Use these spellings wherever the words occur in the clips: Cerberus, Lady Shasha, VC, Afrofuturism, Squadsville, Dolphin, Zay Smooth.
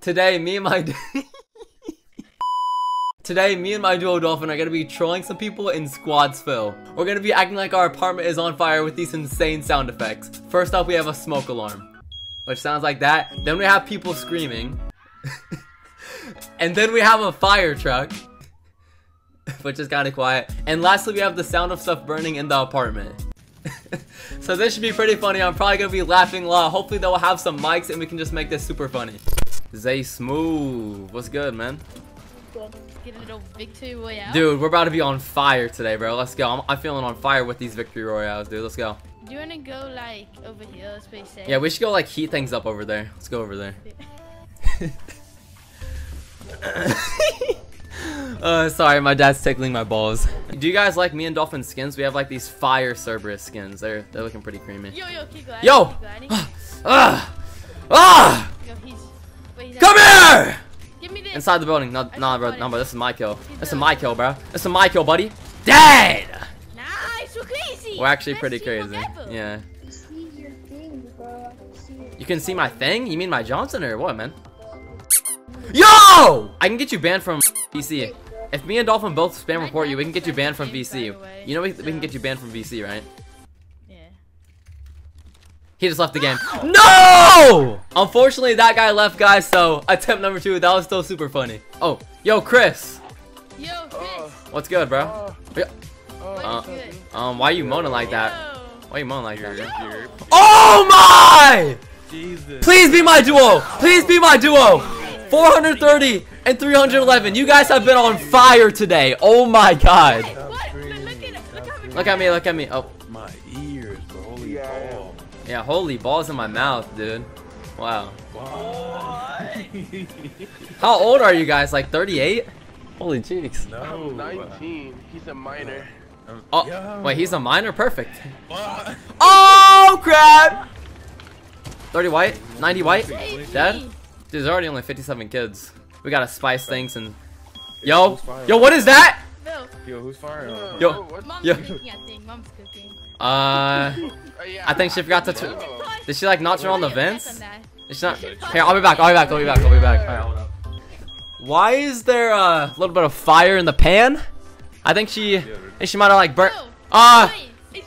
Today, me and my duo Dolphin are gonna be trolling some people in Squadsville. We're gonna be acting like our apartment is on fire with these insane sound effects. First off, we have a smoke alarm, which sounds like that. Then we have people screaming. And then we have a fire truck, which is kinda quiet. And lastly, we have the sound of stuff burning in the apartment. So this should be pretty funny. I'm probably gonna be laughing a lot. Hopefully they'll have some mics and we can just make this super funny. Zay Smooth, what's good, man? Get a little victory royale. Dude, we're about to be on fire today, bro. Let's go. I'm feeling on fire with these victory royales, dude. Let's go. Do you want to go, like, over here? Let's be safe. Yeah, we should go, like, heat things up over there. Let's go over there. Sorry, my dad's tickling my balls. Do you guys like me and Dolphin skins? We have, like, these fire Cerberus skins. They're looking pretty creamy. Yo, keep gliding. Yo! Keep gliding. Yo, wait, come here! Inside the building. No, bro, this is my kill. This is my kill, bro. This is my kill, buddy. Dead! Nice, we're crazy. We're actually pretty crazy. Yeah. I see your thing, bro. You can see my thing? You mean my Johnson or what, man? Yo! I can get you banned from VC. If me and Dolphin both spam report you, we can get you banned from VC. You know we can get you banned from VC, right? He just left the game. No! Unfortunately, that guy left, guys, so attempt number 2. That was still super funny. Oh, yo, Chris. Yo, Chris. What's good, bro? Why are you moaning like that? Why are you moaning like that? Oh, my! Jesus. Please be my duo. Please be my duo. 430 and 311. You guys have been on fire today. Oh, my God. Look at me. Look at me. Oh, my ears. Holy cow. Yeah, holy balls in my mouth, dude. Wow. How old are you guys? Like 38? Holy cheeks. No, 19. He's a minor. Oh, yo. Wait, he's a minor? Perfect. What? Oh, crap! 30 white? 90 white? Dead? Dude, there's already only 57 kids. We gotta spice things and... Yo! Yo, what is that? Yo, who's firing? Yo. Mom's cooking, I think. Mom's cooking. I think she forgot to. Did she like not turn on the vents? It's not. Here, I'll be back. I'll be back. Why is there a little bit of fire in the pan? I think she might have like burnt.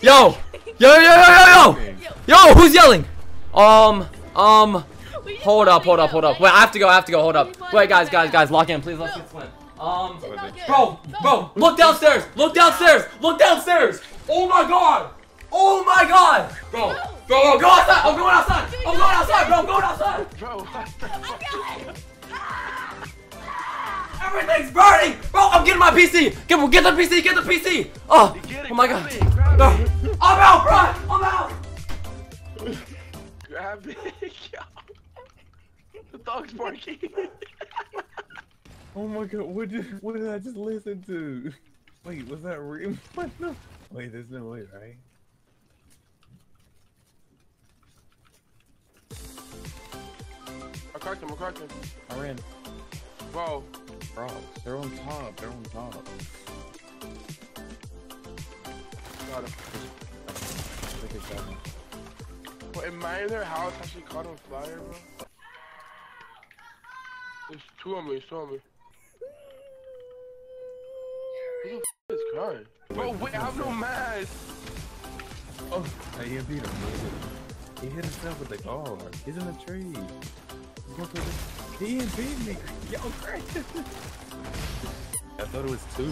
Yo, who's yelling? Hold up. Wait, I have to go. Hold up. Wait, guys, lock in, please. Let's get split. Bro, look downstairs. Oh my god! Bro, go outside! I'm going outside, bro! Everything's burning! Bro, I'm getting my PC! Get the PC! Oh my god! No. I'm out, bro! I'm out! Grab it, the dog's barking! Oh my god, what did I just listen to? Wait, was that real? What? No. Wait, there's no way, right? I cracked him, I ran. Bro, they're on top. Got him. Well, in my other house, I actually caught on fire, bro. There's two of me, Who the f*** is crying? Bro, wait, I have no mask! Oh, hey, he beat him. He hit himself with the car. He's in the tree. He beat me. Yo, Chris. I thought it was two.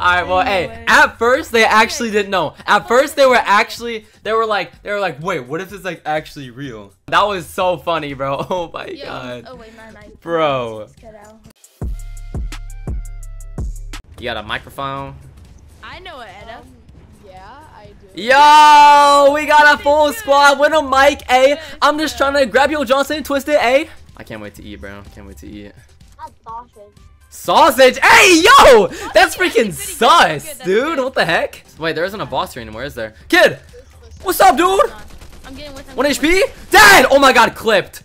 Alright, well, hey, at first, they actually didn't know. At first, they were like, wait, what if it's, like, actually real? That was so funny, bro. Oh, my God. Oh, wait, my mic. Bro. You got a microphone? I know it, Edda. Yeah, I do. Yo, we got a full squad with a mic, eh? I'm just trying to grab your Johnson and twist it, eh? I can't wait to eat, bro. Sausage? Hey, yo! That's freaking sus, dude. What the heck? Wait, there isn't a boss here anymore, is there? Kid! What's up, dude? I'm getting 1 HP? Dead! Oh my god, clipped.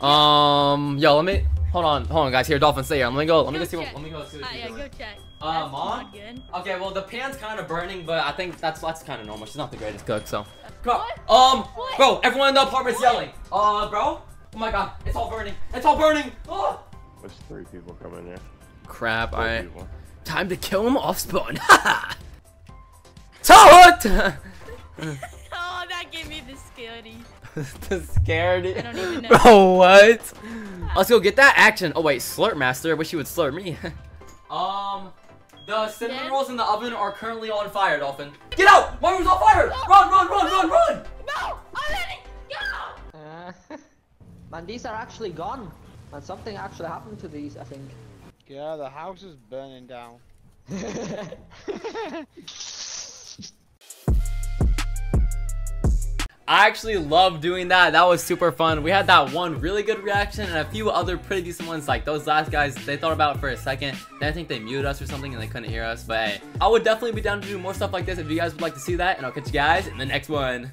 Yo, let me... Hold on, guys. Here, Dolphin, stay here. Let me go see. Yeah, go check. Mom? Okay, well, the pan's kind of burning, but I think that's kind of normal. She's not the greatest cook, so. What? Bro, everyone in the apartment's yelling. Bro? Oh my god, it's all burning. It's all burning. Oh! There's three people coming here. Crap, Four people. Time to kill him off spawn. Ha ha! Oh, that gave me the scaredy. The scaredy? I don't even know. Bro, what? Let's go get that action. Oh wait, slurp master. I wish you would slurp me. The cinnamon rolls in the oven are currently on fire, Dolphin. Get out! My room's on fire! No. Run, run, run, run, run! No! I'm letting go! Man, these are actually gone. Man, something actually happened to these, I think. Yeah, the house is burning down. I actually love doing that. That was super fun. We had that one really good reaction and a few other pretty decent ones. Like those last guys, they thought about it for a second. Then I think they muted us or something and they couldn't hear us. But hey, I would definitely be down to do more stuff like this if you guys would like to see that. And I'll catch you guys in the next one.